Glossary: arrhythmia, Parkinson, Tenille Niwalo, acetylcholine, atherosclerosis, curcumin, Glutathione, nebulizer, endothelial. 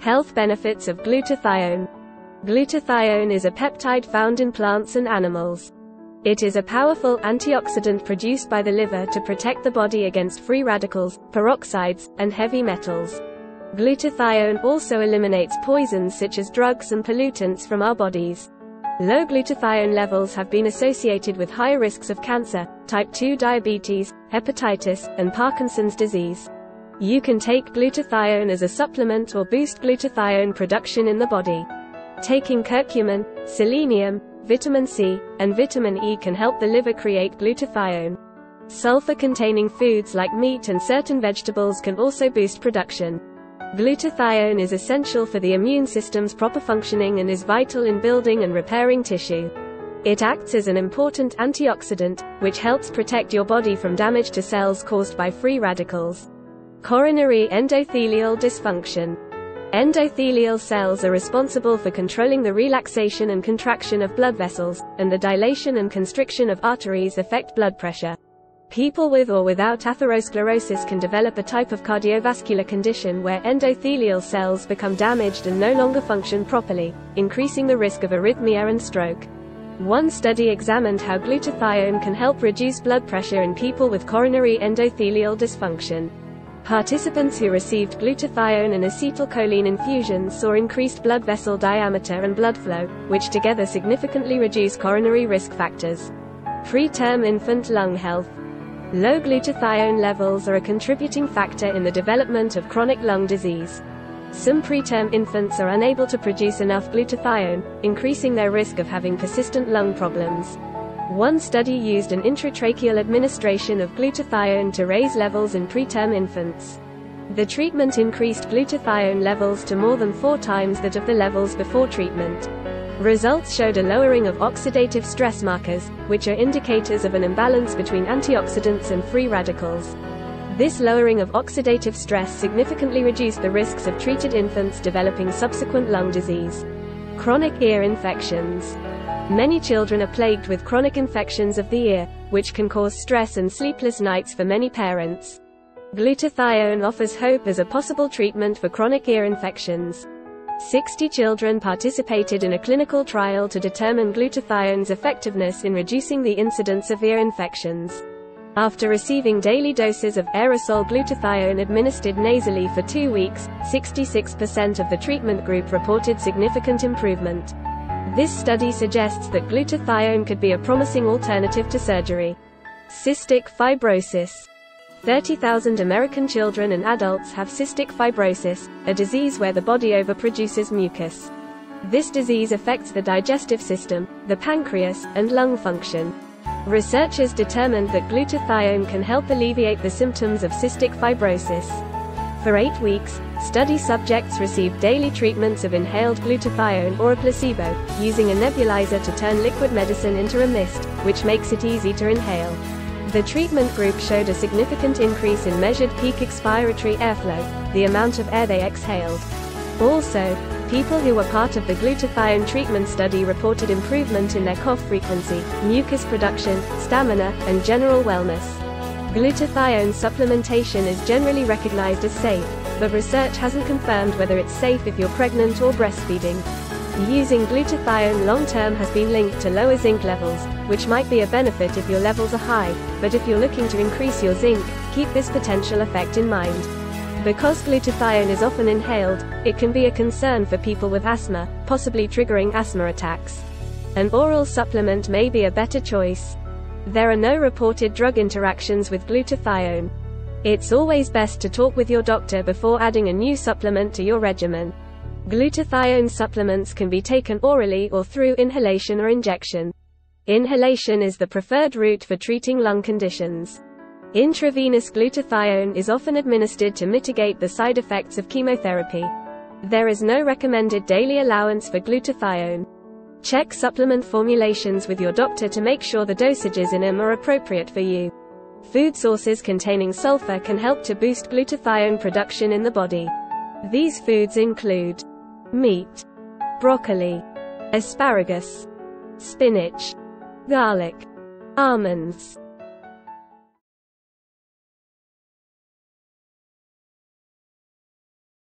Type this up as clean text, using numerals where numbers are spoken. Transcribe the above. Health benefits of glutathione. Glutathione is a peptide found in plants and animals. It is a powerful antioxidant produced by the liver to protect the body against free radicals, peroxides, and heavy metals. Glutathione also eliminates poisons such as drugs and pollutants from our bodies. Low glutathione levels have been associated with high risks of cancer, type 2 diabetes, hepatitis, and Parkinson's disease. You can take glutathione as a supplement or boost glutathione production in the body. Taking curcumin, selenium, vitamin C, and vitamin E can help the liver create glutathione. Sulfur-containing foods like meat and certain vegetables can also boost production. Glutathione is essential for the immune system's proper functioning and is vital in building and repairing tissue. It acts as an important antioxidant, which helps protect your body from damage to cells caused by free radicals. Coronary endothelial dysfunction. Endothelial cells are responsible for controlling the relaxation and contraction of blood vessels, and the dilation and constriction of arteries affect blood pressure. People with or without atherosclerosis can develop a type of cardiovascular condition where endothelial cells become damaged and no longer function properly, increasing the risk of arrhythmia and stroke. One study examined how glutathione can help reduce blood pressure in people with coronary endothelial dysfunction. Participants who received glutathione and acetylcholine infusions saw increased blood vessel diameter and blood flow, which together significantly reduce coronary risk factors. Preterm infant lung health. Low glutathione levels are a contributing factor in the development of chronic lung disease. Some preterm infants are unable to produce enough glutathione, increasing their risk of having persistent lung problems. One study used an intratracheal administration of glutathione to raise levels in preterm infants. The treatment increased glutathione levels to more than 4 times that of the levels before treatment. Results showed a lowering of oxidative stress markers, which are indicators of an imbalance between antioxidants and free radicals. This lowering of oxidative stress significantly reduced the risks of treated infants developing subsequent lung disease. Chronic ear infections. Many children are plagued with chronic infections of the ear, which can cause stress and sleepless nights for many parents. Glutathione offers hope as a possible treatment for chronic ear infections. 60 children participated in a clinical trial to determine glutathione's effectiveness in reducing the incidence of ear infections. After receiving daily doses of aerosol glutathione administered nasally for 2 weeks, 66% of the treatment group reported significant improvement. This study suggests that glutathione could be a promising alternative to surgery. Cystic fibrosis. 30,000 American children and adults have cystic fibrosis, a disease where the body overproduces mucus. This disease affects the digestive system, the pancreas, and lung function. Researchers determined that glutathione can help alleviate the symptoms of cystic fibrosis. For 8 weeks, study subjects received daily treatments of inhaled glutathione or a placebo, using a nebulizer to turn liquid medicine into a mist, which makes it easy to inhale. The treatment group showed a significant increase in measured peak expiratory airflow, the amount of air they exhaled. Also, people who were part of the glutathione treatment study reported improvement in their cough frequency, mucus production, stamina, and general wellness. Glutathione supplementation is generally recognized as safe, but research hasn't confirmed whether it's safe if you're pregnant or breastfeeding. Using glutathione long-term has been linked to lower zinc levels, which might be a benefit if your levels are high, but if you're looking to increase your zinc, keep this potential effect in mind. Because glutathione is often inhaled, it can be a concern for people with asthma, possibly triggering asthma attacks. An oral supplement may be a better choice. There are no reported drug interactions with glutathione. It's always best to talk with your doctor before adding a new supplement to your regimen. Glutathione supplements can be taken orally or through inhalation or injection. Inhalation is the preferred route for treating lung conditions. Intravenous glutathione is often administered to mitigate the side effects of chemotherapy. There is no recommended daily allowance for glutathione. Check supplement formulations with your doctor to make sure the dosages in them are appropriate for you. Food sources containing sulfur can help to boost glutathione production in the body. These foods include meat, broccoli, asparagus, spinach, garlic, almonds,